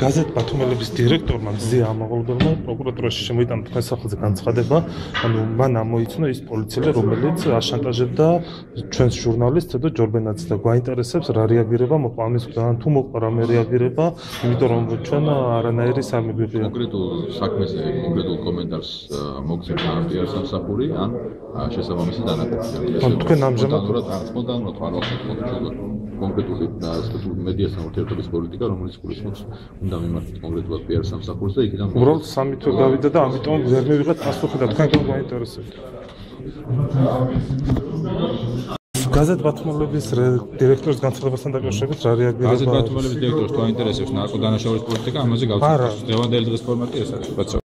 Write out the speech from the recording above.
Gazet Batumelis direktor magzi amagoldelma prokuraturაში შემოიტანთ სახელმწიფო განცხადება, ანუ მან ამოიცნო ის პოლიციელი, რომელიც აშანტაჟებდა ჩვენს ჟურნალისტებს და ჯორბენაც და გვაინტერესებს რა რეაგირება მოყვა ამის უკან თუ მოყვა რამე რეაგირება, იმიტომ რომ ჩვენ არანაირი სამიგები კონკრეტულ საქმეზე კონკრეტულ კომენტარს მოგზევთ ამ სამსახური ან შესაბამისი დანაკარგები. Თქვენ ამჟამად სპონტანურად არ ვახსენებთ concretul media sau teritorii politică, românii cu răspuns, unde am imat concretul la PR Samsa Cursa, e că vreau să am mitul David, da, mitul am văzut, asta a fost, când mă interesează. Gazet Batumelis direktors განცხადებას და დაკავშირებით რა რეაგირება? Gazet Batumelis direktors თუ აინტერესებს ნარკოდანაშაულის პოლიტიკა, ამაზე გავხსენებ. დღევანდელი დღის ფორმატი ეს არის, ბაცო.